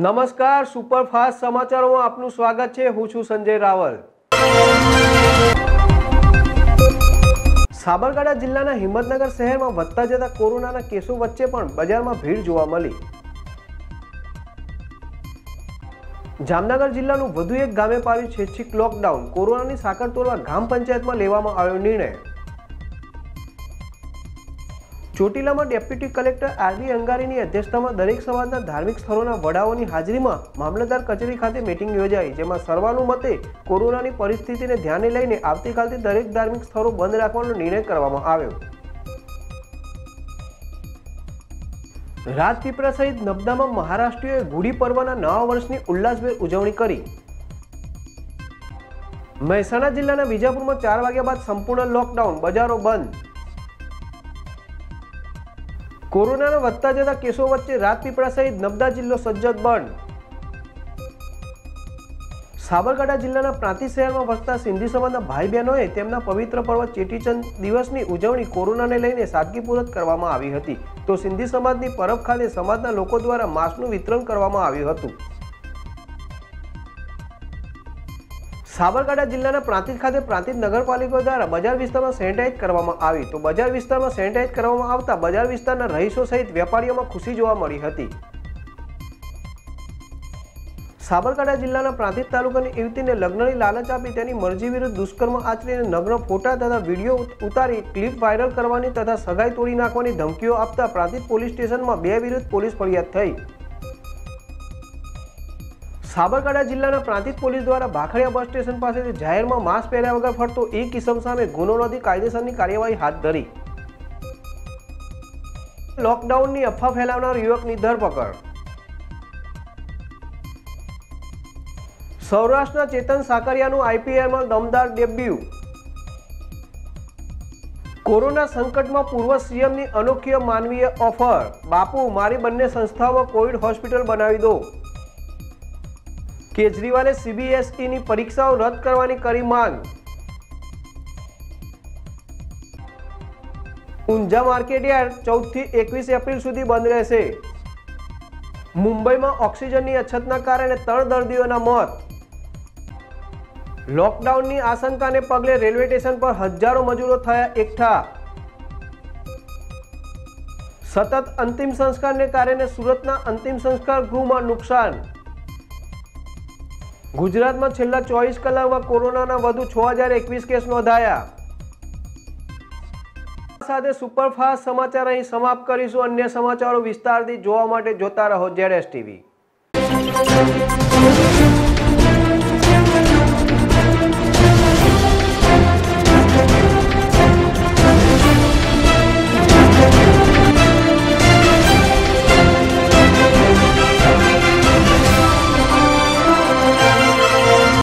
नमस्कार सुपरफास्ट समाचारों में आपनु स्वागत है। हूँ छू संजय रावल। साबरकांठा जिल्लाना हिम्मतनगर शहर में वधता जता कोरोना केसों वच्चे पण बजार में भीड़ जोवा मळी। जामनगर जिल्लानुं वधु एक गामे पावी छेछीक लॉकडाउन, कोरोनानी साकर तोडवा ग्राम पंचायत में लेवामां आव्यो निर्णय। चोटीला में डेप्यूटी कलेक्टर आरबी अंगारीनी अध्यक्षता में दरेक समाजना धार्मिक स्थलोना वडाओनी हाजरीमां मामलतदार कचेरी खाते मीटिंग योजाई, जेमां सर्वानुमते कोरोनानी परिस्थितिने ध्याने लईने आवतीकालथी दरेक धार्मिक स्थळो बंध राखવાનો निर्णय करवामां आव्यो। राजपीपळा सहित नबदामां महाराष्ट्रीय गुड़ी पर्वना नवा वर्षनी उल्लासभेर उजवणी करी। महेसाणा जिल्लाना विजापुरमां 4 वाग्या बाद संपूर्ण लॉकडाउन, बजारो बंद। कोरोनाना वधता जता केसो वच्चे राजपीपळा सहित नबदा जिल्लो सज्जत बंद। साबरकांठा जिल्लाना प्रांतिज शहेरमां वसता सिंधी समाजना भाई बहनोए तेमना पवित्र पर्व चेटीचंद दिवसनी उजवणी कोरोनाने लईने सादगीपूर्वक करवामां आवी हती, तो सिंधी समाजनी परब खाते समाजना लोको द्वारा मास्कनुं वितरण करवामां आव्युं हतुं। साबरकांठा जिल्लाना प्रांतिज खाते प्रांतिज नगरपालिका द्वारा बजार विस्तारमां सेनेटाइज करवामां आवी, तो बजार विस्तारमां सेनेटाइज करवामां आवता बजार विस्तारना रहीशो सहित वेपारीओमां खुशी जोवा मळी हती। साबरकांठा जिल्लाना प्रांतिज तालुकानी युवतीने लग्ननी लालच आपी तेनी मरजी विरुद्ध दुष्कर्म आचरीने नग्न फोटा तथा वीडियो उतारी क्लिप वायरल करवानी तथा सगाई तोड़ी नाखवानी धमकीओ आपता प्रांतिज पोलीस स्टेशनमां 2 विरुद्ध पोलीस फरियाद थई। साबरकांठा जिल्लाना प्रांतिज पोलीस द्वारा भाखड़िया बस स्टेशन पासेथी जाहेरमां मास्क पहेर्या वगर फरतो एक किसम सामे गुनो नोंधी कायदेसरनी कार्यवाही हाथ धरी। लॉकडाउननी अफवा फैलावनार युवकनी धरपकड़। सौराष्ट्रना चेतन साकरियानुं आईपीएल में दमदार डेब्यू। कोरोना संकट में पूर्व सीएम की अनोखी मानवीय ऑफर, बापू मारी बंने संस्थाओं कोविड हॉस्पिटल बनावी दो। केजरीवाले सीबीएसई की परीक्षाओं रद्द करवानी करी मांग। ऊंझा मार्केटयार्ड 14 થી 21 એપ્રિલ सुधी बंद रहेशे। मुंबई में ऑक्सिजन की अछतना कारण 3 दर्दीओना मौत। लॉकडाउन की आशंका ने पगले रेलवे स्टेशन पर हजारों मजूरों थया एकठा। सतत अंतिम संस्कार ने कारण सूरतना अंतिम संस्कार गृह में नुकसान। गुजरात में छेल्ला 24 कलाक में कोरोना वधु 6021 केस नोंधाया। साथे सुपरफास्ट समाचार अहीं समाप्त करीशुं। अन्य समाचारों विस्तारथी जोवा माटे जोता रहो ZSTV।